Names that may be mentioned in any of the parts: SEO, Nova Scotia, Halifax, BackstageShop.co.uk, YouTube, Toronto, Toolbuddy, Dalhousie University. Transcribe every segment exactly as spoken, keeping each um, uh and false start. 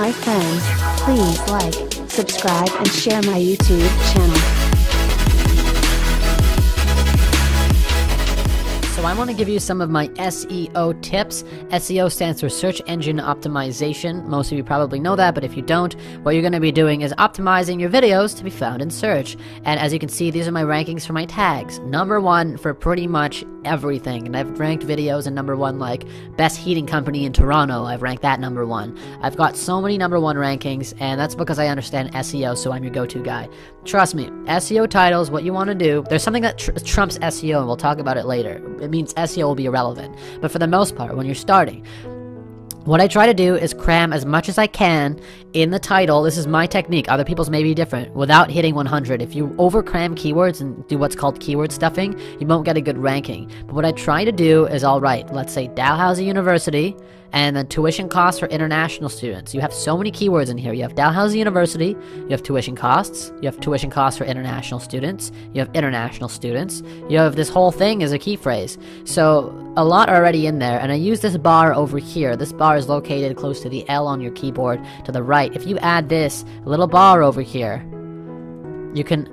Hi friends, please like, subscribe and share my YouTube channel. So I want to give you some of my S E O tips. S E O stands for Search Engine Optimization. Most of you probably know that, but if you don't, what you're going to be doing is optimizing your videos to be found in search. And as you can see, these are my rankings for my tags. Number one for pretty much everything, and I've ranked videos in number one, like best heating company in Toronto. I've ranked that number one. I've got so many number one rankings, and that's because I understand S E O, so I'm your go-to guy. Trust me, S E O titles, what you want to do, there's something that tr trumps S E O, and we'll talk about it later. It means S E O will be irrelevant, but for the most part, when you're starting, what I try to do is cram as much as I can in the title. This is my technique. Other people's may be different, without hitting one hundred. If you over cram keywords and do what's called keyword stuffing, you won't get a good ranking. But what I try to do is, all right, let's say Dalhousie University, and then tuition costs for international students. You have so many keywords in here. You have Dalhousie University, you have tuition costs, you have tuition costs for international students, you have international students, you have this whole thing as a key phrase. So a lot are already in there, and I use this bar over here. This bar is located close to the L on your keyboard to the right. If you add this little bar over here, you can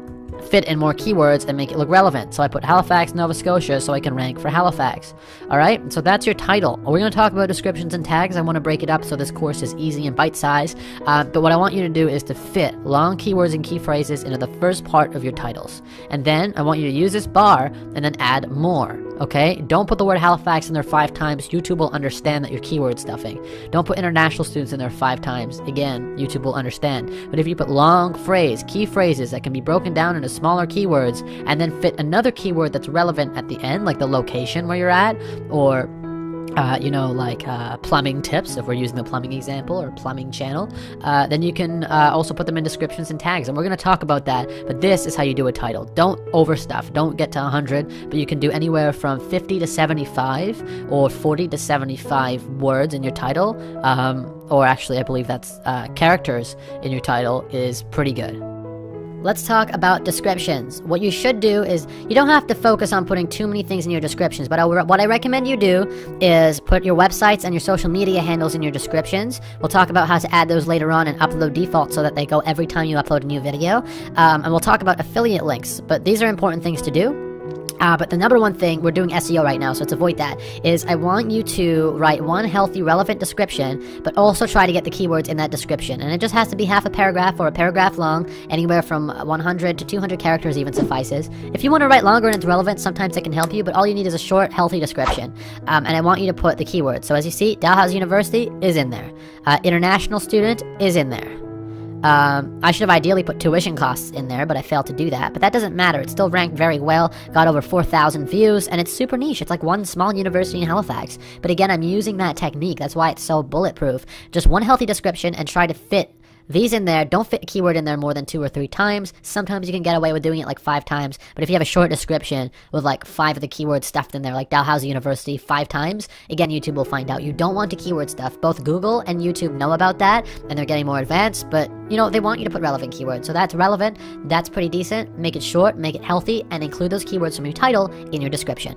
fit in more keywords and make it look relevant. So I put Halifax, Nova Scotia, so I can rank for Halifax. Alright, so that's your title. We're going to talk about descriptions and tags. I want to break it up so this course is easy and bite-sized. Uh, but what I want you to do is to fit long keywords and key phrases into the first part of your titles. And then I want you to use this bar and then add more. Okay? Don't put the word Halifax in there five times. YouTube will understand that you're keyword stuffing. Don't put international students in there five times. Again, YouTube will understand. But if you put long phrase, key phrases that can be broken down into smaller keywords, and then fit another keyword that's relevant at the end, like the location where you're at, or Uh, you know, like uh, plumbing tips, if we're using the plumbing example, or plumbing channel, uh, then you can uh, also put them in descriptions and tags, and we're going to talk about that. But this is how you do a title. Don't overstuff. Don't get to one hundred, but you can do anywhere from fifty to seventy-five, or forty to seventy-five words in your title, um, or actually I believe that's uh, characters in your title is pretty good. Let's talk about descriptions. What you should do is, you don't have to focus on putting too many things in your descriptions, but I, what I recommend you do is put your websites and your social media handles in your descriptions. We'll talk about how to add those later on and upload defaults so that they go every time you upload a new video. Um, and we'll talk about affiliate links, but these are important things to do. Uh, but the number one thing, we're doing S E O right now, so let's avoid that, is I want you to write one healthy, relevant description, but also try to get the keywords in that description. And it just has to be half a paragraph or a paragraph long, anywhere from one hundred to two hundred characters even suffices. If you want to write longer and it's relevant, sometimes it can help you, but all you need is a short, healthy description. Um, and I want you to put the keywords. So as you see, Dalhousie University is in there. Uh, international student is in there. Um, I should have ideally put tuition costs in there, but I failed to do that. But that doesn't matter. It still ranked very well, got over four thousand views, and it's super niche. It's like one small university in Halifax. But again, I'm using that technique. That's why it's so bulletproof. Just one healthy description and try to fit these in there. Don't fit a keyword in there more than two or three times. Sometimes you can get away with doing it like five times, but if you have a short description with like five of the keywords stuffed in there, like Dalhousie University five times, again, YouTube will find out. You don't want to keyword stuff. Both Google and YouTube know about that, and they're getting more advanced, but you know, they want you to put relevant keywords. So that's relevant, that's pretty decent. Make it short, make it healthy, and include those keywords from your title in your description.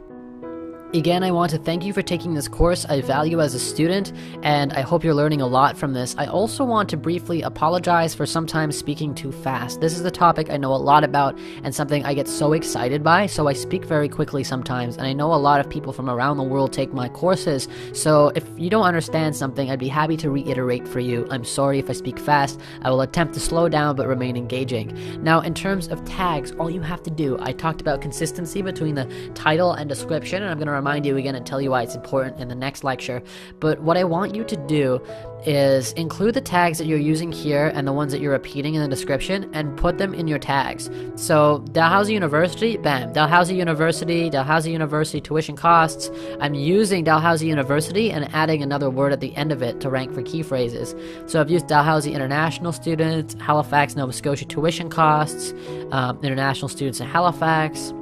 Again, I want to thank you for taking this course. I value as a student, and I hope you're learning a lot from this. I also want to briefly apologize for sometimes speaking too fast. This is the topic I know a lot about and something I get so excited by, so I speak very quickly sometimes, and I know a lot of people from around the world take my courses, so if you don't understand something, I'd be happy to reiterate for you. I'm sorry if I speak fast. I will attempt to slow down but remain engaging. Now, in terms of tags, all you have to do, I talked about consistency between the title and description, and I'm going to remind you again and tell you why it's important in the next lecture. But what I want you to do is include the tags that you're using here and the ones that you're repeating in the description, and put them in your tags. So Dalhousie University, bam, Dalhousie University, Dalhousie University tuition costs. I'm using Dalhousie University and adding another word at the end of it to rank for key phrases. So I've used Dalhousie international students, Halifax, Nova Scotia tuition costs, um, international students in Halifax,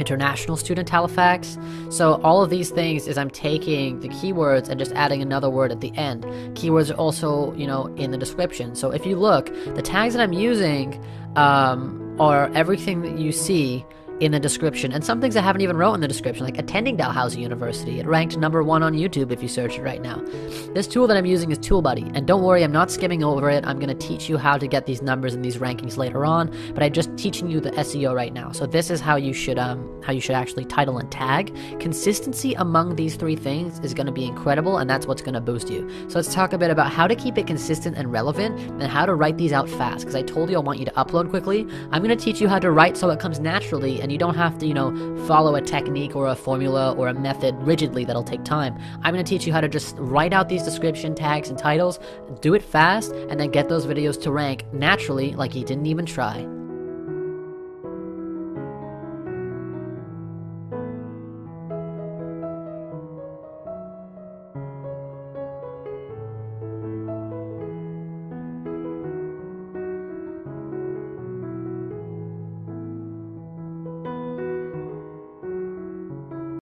international student Halifax. So all of these things is I'm taking the keywords and just adding another word at the end. Keywords are also, you know, in the description. So if you look, the tags that I'm using um, are everything that you see in the description, and some things I haven't even wrote in the description, like attending Dalhousie University. It ranked number one on YouTube if you search it right now. This tool that I'm using is Toolbuddy, and don't worry, I'm not skimming over it. I'm going to teach you how to get these numbers and these rankings later on, but I'm just teaching you the S E O right now. So this is how you should um, how you should actually title and tag. Consistency among these three things is going to be incredible, and that's what's going to boost you. So let's talk a bit about how to keep it consistent and relevant, and how to write these out fast, because I told you I want you to upload quickly. I'm going to teach you how to write so it comes naturally, and you don't have to, you know, follow a technique or a formula or a method rigidly. That'll take time. I'm going to teach you how to just write out these description, tags, and titles, do it fast, and then get those videos to rank naturally like you didn't even try.